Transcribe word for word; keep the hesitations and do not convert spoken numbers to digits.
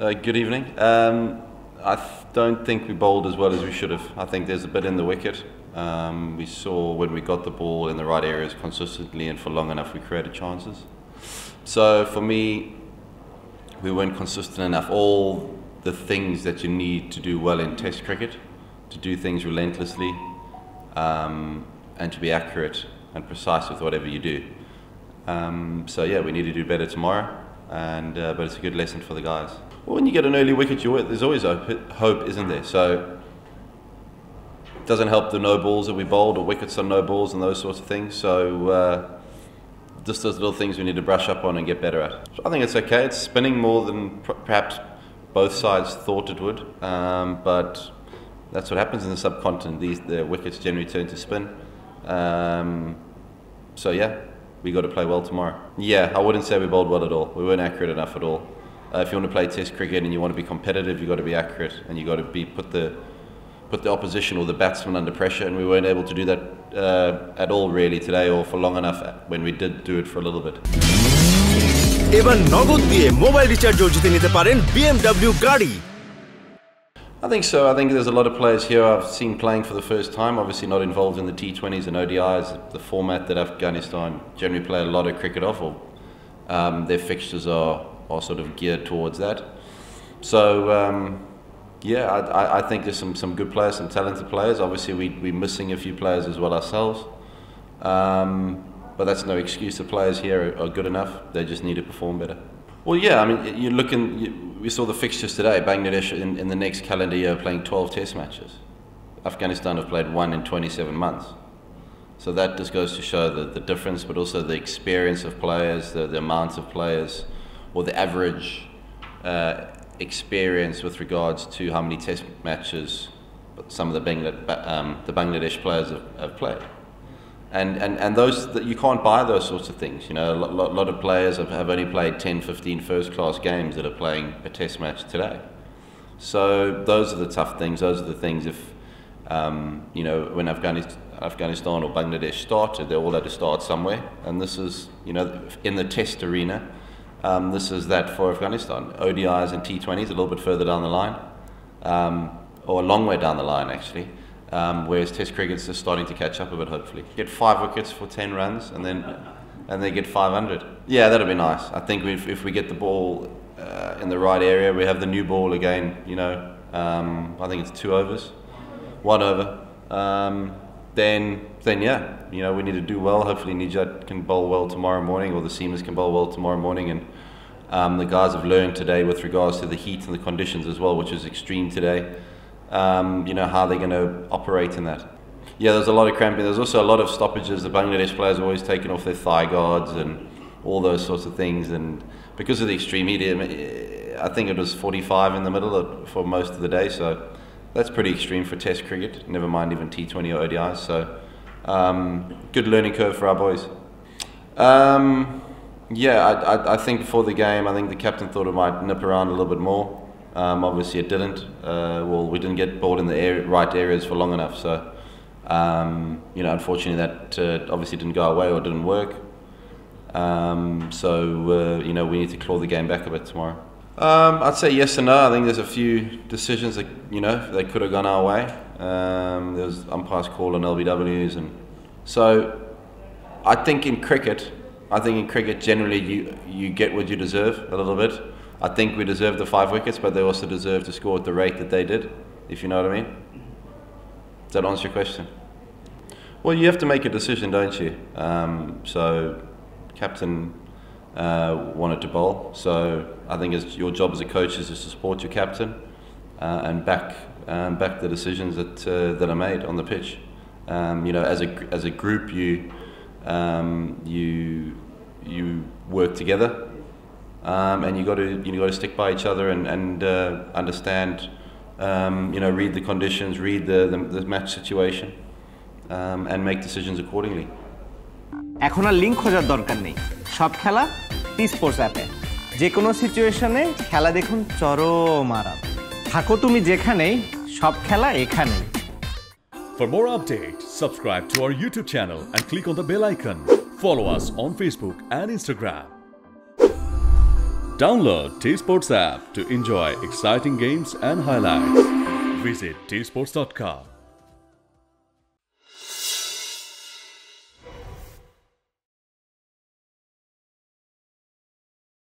Uh, good evening. Um, I don't think we bowled as well as we should have. I think there's a bit in the wicket. Um, we saw when we got the ball in the right areas consistently and for long enough, we created chances. So for me, we weren't consistent enough. All the things that you need to do well in Test cricket, to do things relentlessly, um, and to be accurate and precise with whatever you do. Um, so yeah, we need to do better tomorrow. And uh, but it's a good lesson for the guys. Well, when you get an early wicket, you there's always hope, isn't there? So it doesn't help the no balls that we bowled, or wickets on no balls and those sorts of things. So uh, just those little things we need to brush up on and get better at. So I think it's okay. It's spinning more than perhaps both sides thought it would, um, but that's what happens in the subcontinent. These the wickets generally turn to spin. Um, so yeah. We got to play well tomorrow. Yeah, I wouldn't say we bowled well at all. We weren't accurate enough at all. Uh, if you want to play Test cricket and you want to be competitive, you've got to be accurate and you've got to be put the put the opposition or the batsman under pressure. And we weren't able to do that uh, at all really today, or for long enough when we did do it for a little bit. I think so. I think there's a lot of players here I've seen playing for the first time, obviously not involved in the T twenties and O D Is, the format that Afghanistan generally play a lot of cricket off, or um, their fixtures are, are sort of geared towards that. So um, yeah, I, I think there's some, some good players, some talented players. Obviously we, we're missing a few players as well ourselves, um, but that's no excuse. The players here are, are good enough, they just need to perform better. Well, yeah, I mean, you're looking, you, we saw the fixtures today. Bangladesh in, in the next calendar year are playing twelve Test matches. Afghanistan have played one in twenty-seven months. So that just goes to show the, the difference, but also the experience of players, the, the amount of players, or the average uh, experience with regards to how many Test matches some of the, Bangla, um, the Bangladesh players have, have played. And, and, and those that you can't buy those sorts of things. You know, a lot, lot of players have, have only played ten, fifteen first-class games that are playing a Test match today. So those are the tough things. Those are the things if, um, you know, when Afghanistan or Bangladesh started, they all had to start somewhere. And this is, you know, in the Test arena, um, this is that for Afghanistan. O D Is and T twenties a little bit further down the line, um, or a long way down the line, actually. Um, whereas Test cricket's just starting to catch up a bit, hopefully. Get five wickets for ten runs, and then and they get five hundred. Yeah, that'll be nice. I think if, if we get the ball uh, in the right area, we have the new ball again, you know, um, I think it's two overs, one over. Um, then, then yeah, you know, we need to do well. Hopefully Nijat can bowl well tomorrow morning, or the seamers can bowl well tomorrow morning. And um, the guys have learned today with regards to the heat and the conditions as well, which is extreme today. Um, you know, how they're going to operate in that. Yeah, there's a lot of cramping. There's also a lot of stoppages. The Bangladesh players are always taking off their thigh guards and all those sorts of things. And because of the extreme heat, I think it was forty-five in the middle for most of the day. So that's pretty extreme for Test cricket, never mind even T twenty or O D Is. So um, good learning curve for our boys. Um, yeah, I, I, I think before the game, I think the captain thought it might nip around a little bit more. Um, obviously it didn't. Uh, well, we didn't get ball in the area, right areas for long enough, so um, you know, unfortunately that uh, obviously didn't go away or didn't work. Um, so uh, you know, we need to claw the game back a bit tomorrow. Um, I'd say yes and no. I think there's a few decisions that, you know, they could have gone our way. Um, there was umpire's call on L B Ws, and so I think in cricket, I think in cricket generally you you get what you deserve a little bit. I think we deserved the five wickets, but they also deserved to score at the rate that they did, if you know what I mean. Does that answer your question? Well, you have to make a decision, don't you? Um, so, captain uh, wanted to bowl, so I think it's your job as a coach is to support your captain uh, and back um, back the decisions that uh, that are made on the pitch. Um, you know, as a as a group, you um, you you work together. Um, and you got to you got to stick by each other and and uh, understand, um, you know, read the conditions, read the the, the match situation, um, and make decisions accordingly. এখন আর link খোঁজার দরকার নেই, সব খেলা T Sports অ্যাপে, যে কোনো সিচুয়েশনে খেলা দেখুন চরম আরাম। থাকো তুমি যেখানেই, সব খেলা এখানেই। For more updates, subscribe to our YouTube channel and click on the bell icon. Follow us on Facebook and Instagram. Download T Sports app to enjoy exciting games and highlights. Visit T sports dot com.